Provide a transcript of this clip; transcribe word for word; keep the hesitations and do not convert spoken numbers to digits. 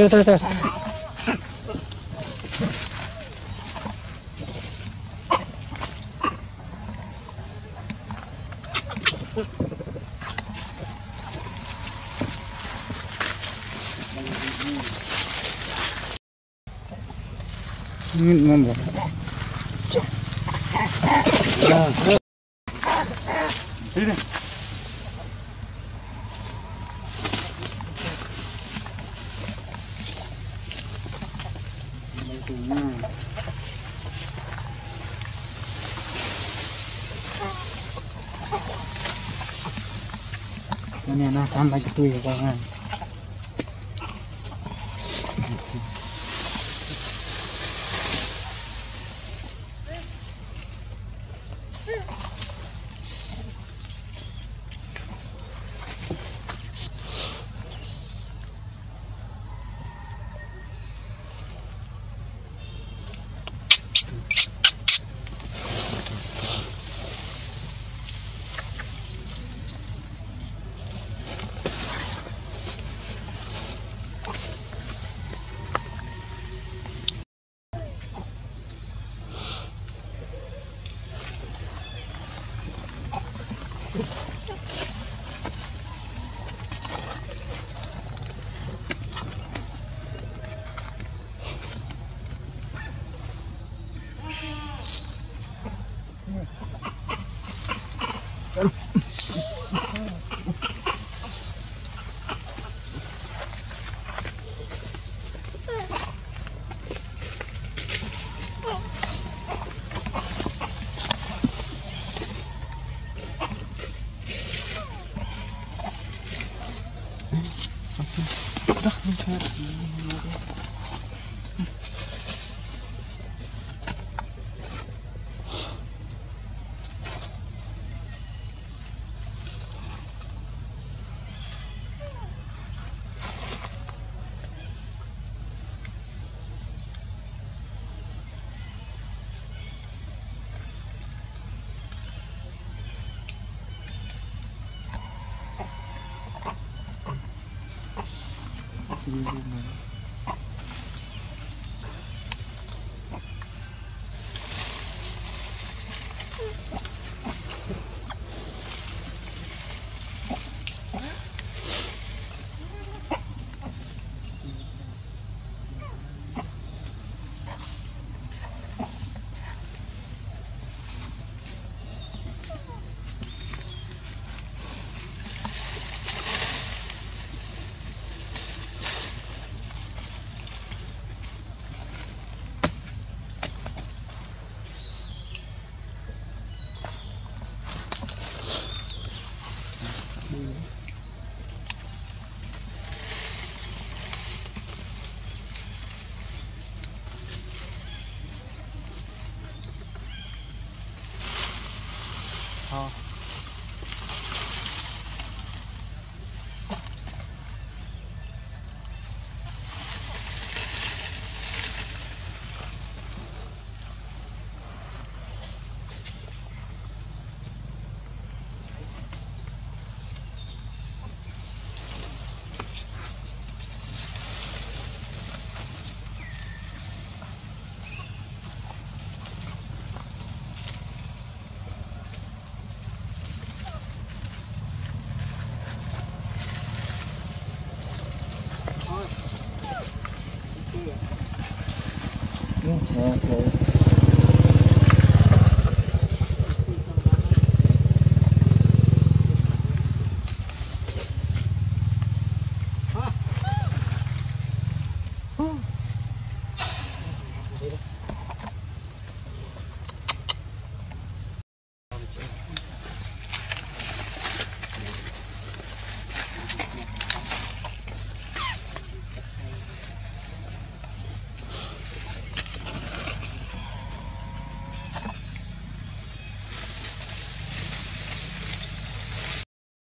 Terus, terus, terus. Ini nombor. Sini. Ini anak tambah gitu ya kawan. Oh.